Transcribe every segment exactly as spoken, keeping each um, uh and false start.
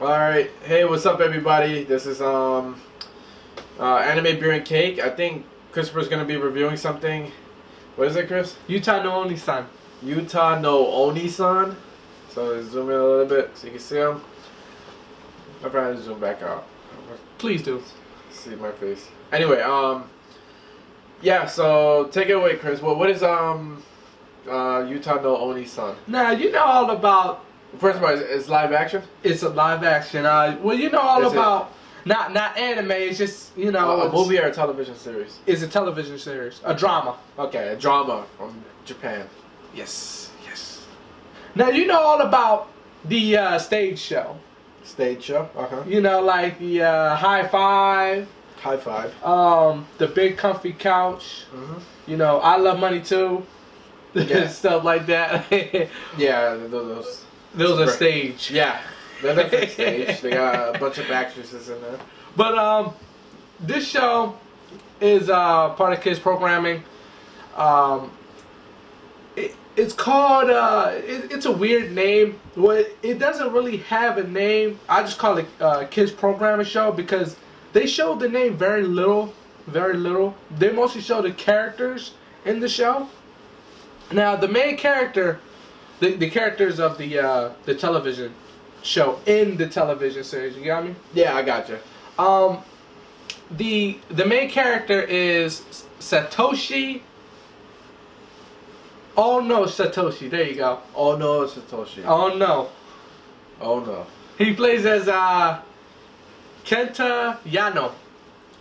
Alright, hey, what's up everybody? This is um, uh, Anime Beer and Cake. I think Christopher's going to be reviewing something. What is it, Chris? Uta no Onii-san. Uta no Onii-san. So let's zoom in a little bit so you can see him. I'll probably zoom back out. Please do. See my face. Anyway, um, yeah, so take it away, Chris. Well, what is um, uh, Uta no Onii-san? Now, you know all about... First of all, it's live action? It's a live action. Uh, well, you know all is about, it? not not anime, it's just, you know. Oh, a movie or a television series? It's a television series. A drama. Okay, a drama from Japan. Yes, yes. Now, you know all about the uh, stage show. Stage show, uh-huh. You know, like the uh, High Five. High Five. Um, The Big Comfy Couch. Mm-hmm. You know, I Love Money Too. Yeah. Stuff like that. Yeah, those... Those are stage. Yeah, they're definitely stage. They got a bunch of actresses in there. But um, this show is uh, part of kids programming. Um, it, it's called. Uh, it, it's a weird name. Well, it, it doesn't really have a name. I just call it uh, kids programming show because they show the name very little, very little. They mostly show the characters in the show. Now the main character. The, the characters of the uh, the television show in the television series, you got me? Yeah, I got you. Um, the the main character is Satoshi. Oh no, Satoshi. There you go. Oh no, Satoshi. Oh no. Oh no. He plays as uh, Kenta Yano,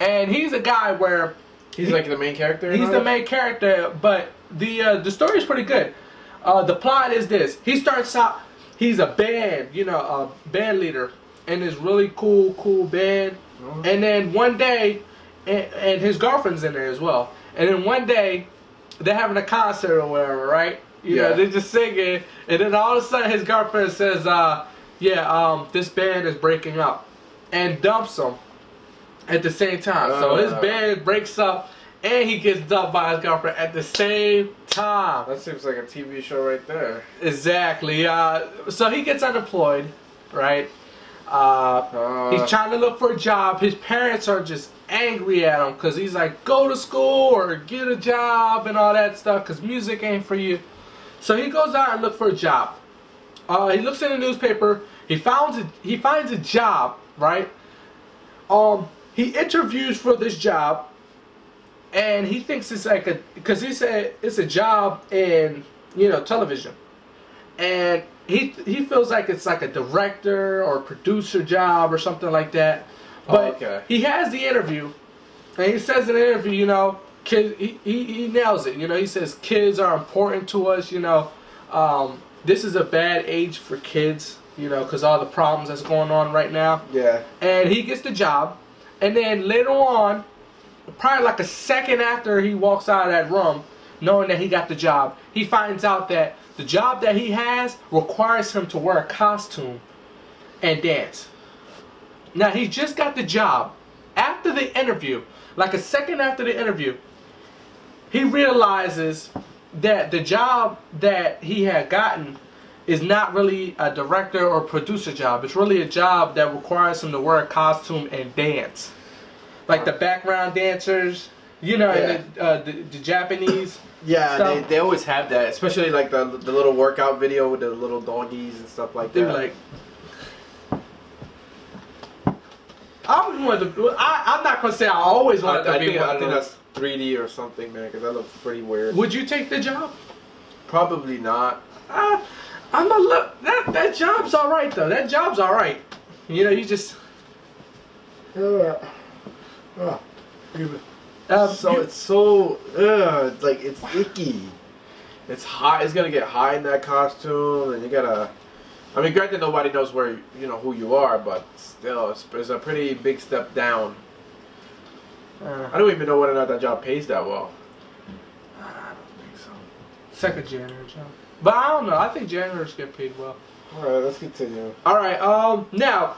and he's a guy where he's he, like the main character. He's the main character, but the uh, the story is pretty good. Uh, the plot is this. He starts out, he's a band, you know, a band leader in this really cool, cool band. Mm-hmm. And then one day, and, and his girlfriend's in there as well. And then one day, they're having a concert or whatever, right? You yeah. know, they're just singing. And then all of a sudden, his girlfriend says, uh, yeah, um, this band is breaking up. And dumps him at the same time. Uh, so his band breaks up. And he gets dumped by his girlfriend at the same time. That seems like a T V show right there. Exactly. Uh, so he gets unemployed, right? Uh, uh, he's trying to look for a job. His parents are just angry at him because he's like, go to school or get a job and all that stuff because music ain't for you. So he goes out and looks for a job. Uh, he looks in the newspaper. He finds a, he finds a job, right? Um, he interviews for this job. And he thinks it's like a, because he said it's a job in, you know, television. And he he feels like it's like a director or producer job or something like that. But oh, okay. He has the interview. And he says in the interview, you know, kid, he, he, he nails it. You know, he says kids are important to us, you know. Um, this is a bad age for kids, you know, because all the problems that's going on right now. Yeah. And he gets the job. And then later on. Probably like a second after he walks out of that room, knowing that he got the job, he finds out that the job that he has requires him to wear a costume and dance. Now, he just got the job. After the interview, like a second after the interview, he realizes that the job that he had gotten is not really a director or producer job. It's really a job that requires him to wear a costume and dance. Like the background dancers, you know, yeah. and the, uh, the, the Japanese. Yeah, they, they always have that, especially like the the little workout video with the little doggies and stuff like that. They're like, I always wanted to. I, I'm not gonna say I always wanted I, to I be think, one I think that's three D or something, man, because that looks pretty weird. Would you take the job? Probably not. Uh, I'm not look. That that job's all right though. That job's all right. You know, you just. Yeah. Oh, um, so you, it's so ugh, it's like it's icky. It's hot. It's gonna get hot in that costume, and you gotta. I mean, granted, nobody knows where you know who you are, but still, it's, it's a pretty big step down. Uh, I don't even know whether or not that job pays that well. I don't think so. Second janitor job, but I don't know. I think janitors get paid well. All right, let's continue. All right. Um. Now,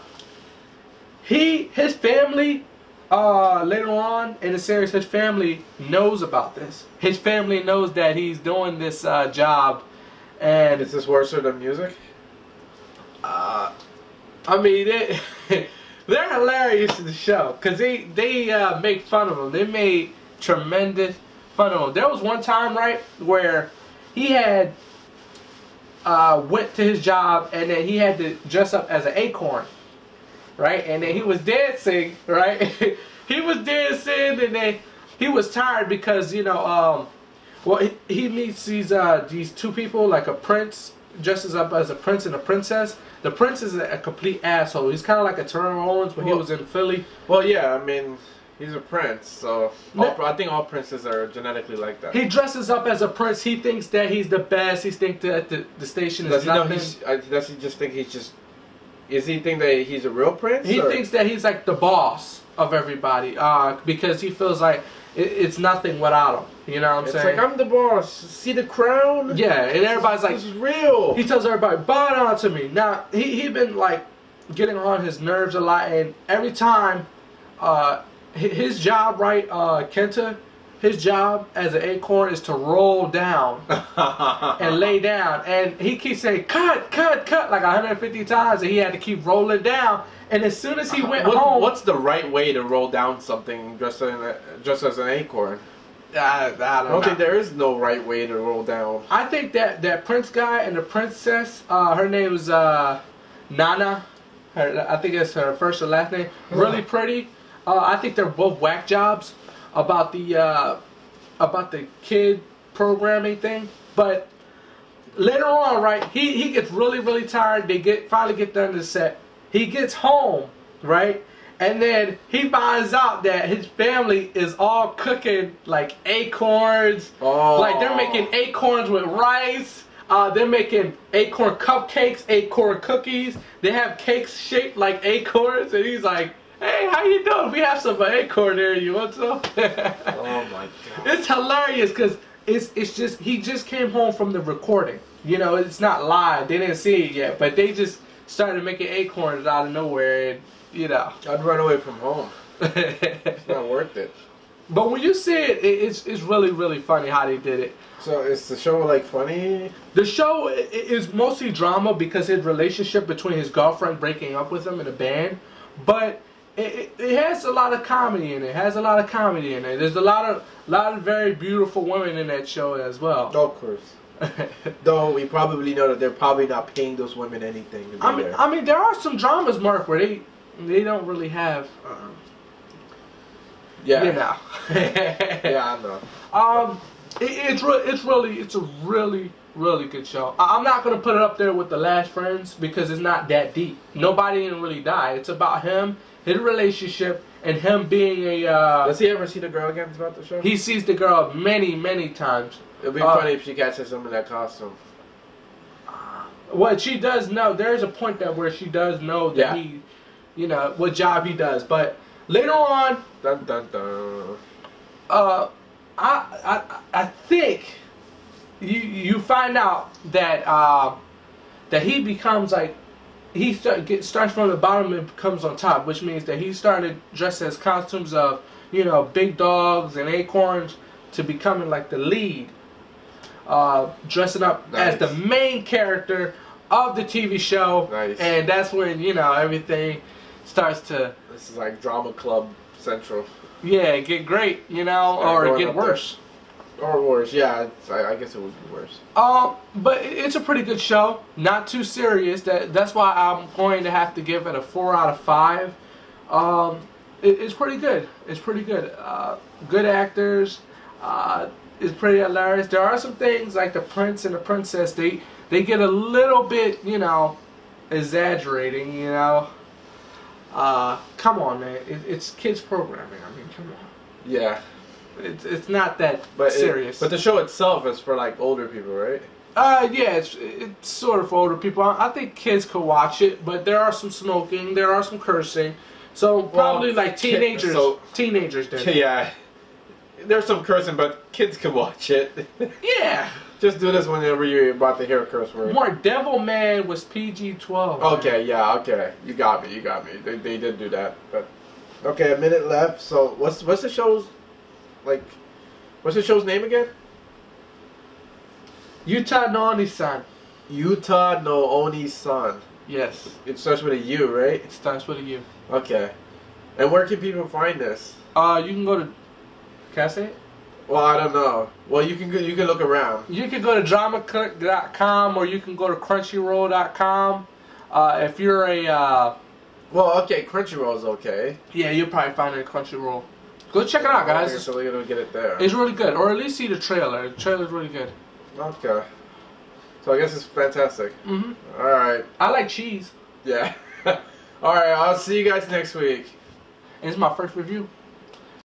he his family. Uh, later on in the series, his family knows about this. His family knows that he's doing this uh, job, and is this worse than music? Uh, I mean, it, they're hilarious in the show because they they uh, make fun of him. They made tremendous fun of him. There was one time, right, where he had uh, went to his job and then he had to dress up as an acorn, right? And then he was dancing, right? He was dancing, and then he was tired because, you know, um, well, he, he meets these uh, these two people, like a prince. Dresses up as a prince and a princess. The prince is a complete asshole. He's kind of like a Terrell Owens when well, he was in Philly. Well, yeah, I mean, he's a prince, so all, I think all princes are genetically like that. He dresses up as a prince. He thinks that he's the best. He thinks that the, the station does is he nothing. Know he's, I, does he just think he's just... Is he think that he's a real prince? He or? thinks that he's like the boss of everybody uh, because he feels like it, it's nothing without him. You know what I'm it's saying? It's like, I'm the boss. See the crown? Yeah, and everybody's like... This is real. He tells everybody, bow down to me. Now, he, he been, like, getting on his nerves a lot, and every time uh, his job, right, uh, Kenta, his job as an acorn is to roll down and lay down, and he keeps saying, cut, cut, cut, like a hundred fifty times, and he had to keep rolling down, and as soon as he went what, home... What's the right way to roll down something just, in a, just as an acorn? I, I don't, I don't think there is no right way to roll down. I think that that prince guy and the princess, uh, her name was uh, Nana. Her, I think that's her first or last name. Really pretty. Uh, I think they're both whack jobs about the uh, about the kid programming thing. But later on, right, he he gets really really tired. They get finally get done the set. He gets home, right. And then he finds out that his family is all cooking like acorns. Oh. Like they're making acorns with rice. Uh, they're making acorn cupcakes, acorn cookies. They have cakes shaped like acorns. And he's like, hey, how you doing? We have some acorn here. You want some? Oh my God. It's hilarious because it's, it's just, he just came home from the recording. You know, it's not live. They didn't see it yet. But they just started making acorns out of nowhere. And, you know, I'd run away from home. It's not worth it. But when you see it, it, it's it's really really funny how they did it. So is the show like funny? The show is mostly drama because his relationship between his girlfriend breaking up with him in a band, but it, it, it has a lot of comedy in it. it. Has a lot of comedy in it. There's a lot of lot of very beautiful women in that show as well. Of course. Though we probably know that they're probably not paying those women anything. I mean, there. I mean, there are some dramas, Mark, where they. They don't really have, uh, yeah, you know. Yeah, I know. Um, it, it's re it's really, it's a really, really good show. I I'm not gonna put it up there with The Last Friends because it's not that deep. Nobody didn't really die. It's about him, his relationship, and him being a. Uh, Does he ever see the girl again throughout the show? He sees the girl many, many times. It'd be uh, funny if she catches him in that costume. Well, she does know. There's a point that where she does know that yeah. he. You know, what job he does. But later on, dun, dun, dun. Uh, I, I, I think you you find out that uh, that he becomes like, he start, get, starts from the bottom and comes on top, which means that he started dressed as costumes of, you know, big dogs and acorns to becoming like the lead, uh, dressing up nice. as the main character of the T V show. Nice. And that's when, you know, everything starts to... This is like Drama Club Central. Yeah, get great, you know, Start or get worse. There. Or worse, yeah, it's, I, I guess it would be worse. Um, but it's a pretty good show, not too serious. That That's why I'm going to have to give it a four out of five. Um, it, it's pretty good. It's pretty good. Uh, good actors. Uh, it's pretty hilarious. There are some things, like the prince and the princess, they... They get a little bit, you know, exaggerating, you know. Uh, come on, man. It, it's kids programming. I mean, come on. Yeah. It's it's not that but serious. It, but the show itself is for, like, older people, right? Uh, yeah, it's, it's sort of for older people. I, I think kids could watch it, but there are some smoking. There are some cursing. So probably, well, like, teenagers. So, teenagers, then. Yeah. There's some cursing, but kids can watch it. Yeah. Just do this whenever you're about to hear a curse word. More Devil Man was P G twelve. Okay, man. yeah, okay. You got me, you got me. They, they did do that. But okay, a minute left. So what's what's the show's like what's the show's name again? Uta no Onii-san. Uta no Onii-san. Yes. It starts with a U, right? It starts with a U. Okay. And where can people find this? Uh, you can go to... Can I say it? Well, I don't know. Well, you can go, you can look around. You can go to drama click dot com or you can go to crunchyroll dot com. Uh, if you're a... Uh, well, okay, Crunchyroll's okay. Yeah, you'll probably find it at Crunchyroll. Go check it out, guys. Okay, so you'll get it there. It's really good. Or at least see the trailer. The trailer's really good. Okay. So I guess it's fantastic. Mm-hmm. All right. I like cheese. Yeah. All right, I'll see you guys next week. And it's my first review.